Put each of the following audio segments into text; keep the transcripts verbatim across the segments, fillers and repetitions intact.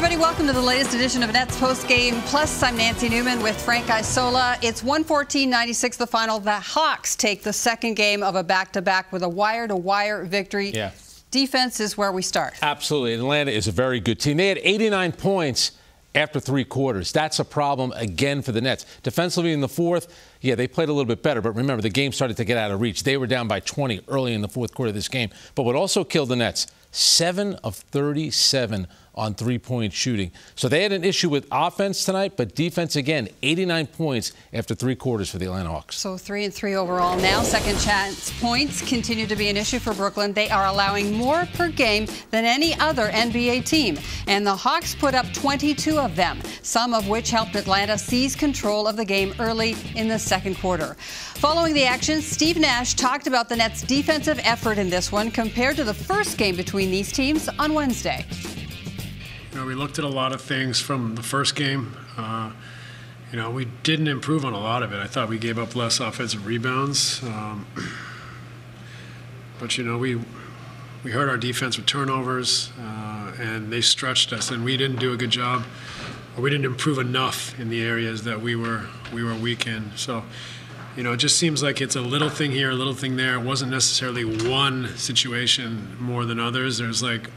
Everybody, welcome to the latest edition of Nets Post Game Plus. I'm Nancy Newman with Frank Isola. It's one fourteen ninety-six, the final. The Hawks take the second game of a back-to-back with a wire-to-wire victory. Yeah. Defense is where we start. Absolutely. Atlanta is a very good team. They had eighty-nine points after three quarters. That's a problem again for the Nets. Defensively in the fourth, yeah, they played a little bit better. But remember, the game started to get out of reach. They were down by twenty early in the fourth quarter of this game. But what also killed the Nets, seven of thirty-seven on three-point shooting. So they had an issue with offense tonight, but defense again, eighty-nine points after three quarters for the Atlanta Hawks. So three and three overall now. Second chance points continue to be an issue for Brooklyn. They are allowing more per game than any other N B A team. And the Hawks put up twenty-two of them, some of which helped Atlanta seize control of the game early in the second quarter. Following the action, Steve Nash talked about the Nets' defensive effort in this one compared to the first game between these teams on Wednesday. You know, we looked at a lot of things from the first game. Uh, you know, we didn't improve on a lot of it. I thought we gave up less offensive rebounds. Um, but, you know, we we hurt our defense with turnovers, uh, and they stretched us, and we didn't do a good job, or we didn't improve enough in the areas that we were, we were weak in. So, you know, it just seems like it's a little thing here, a little thing there. It wasn't necessarily one situation more than others. There's like,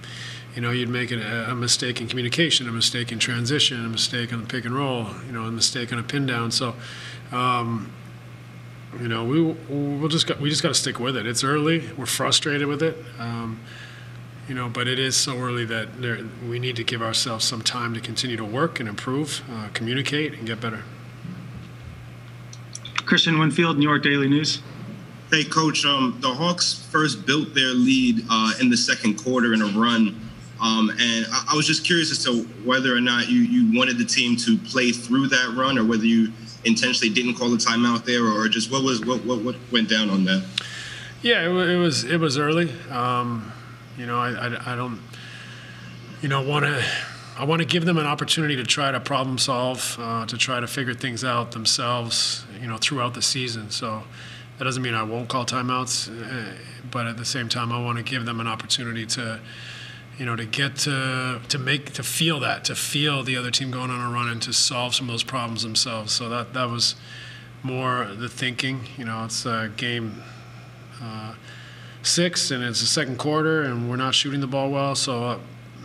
you know, you'd make a, a mistake in communication, a mistake in transition, a mistake on the pick and roll, you know, a mistake on a pin down. So, um, you know, we we'll just got, we just got to stick with it. It's early. We're frustrated with it, um, you know, but it is so early that there, we need to give ourselves some time to continue to work and improve, uh, communicate, and get better. Christian Winfield, New York Daily News. Hey, Coach. Um, the Hawks first built their lead uh, in the second quarter in a run. Um, and I, I was just curious as to whether or not you, you wanted the team to play through that run, or whether you intentionally didn't call a timeout there, or just what was what what, what went down on that. Yeah, it, it was it was early. Um, you know, I, I, I don't you know want to I want to give them an opportunity to try to problem solve, uh, to try to figure things out themselves, you know, throughout the season. So that doesn't mean I won't call timeouts, but at the same time, I want to give them an opportunity to, you know, to get to to make to feel that to feel the other team going on a run and to solve some of those problems themselves. So that that was more the thinking. You know, it's uh, game uh, six and it's the second quarter and we're not shooting the ball well. So uh,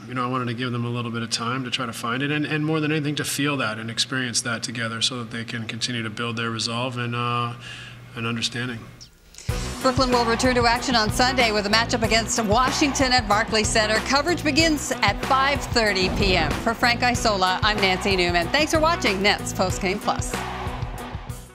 you know, I wanted to give them a little bit of time to try to find it and, and more than anything to feel that and experience that together, so that they can continue to build their resolve and uh, and understanding. Brooklyn will return to action on Sunday with a matchup against Washington at Barclays Center. Coverage begins at five thirty p m For Frank Isola, I'm Nancy Newman. Thanks for watching Nets Post Game Plus.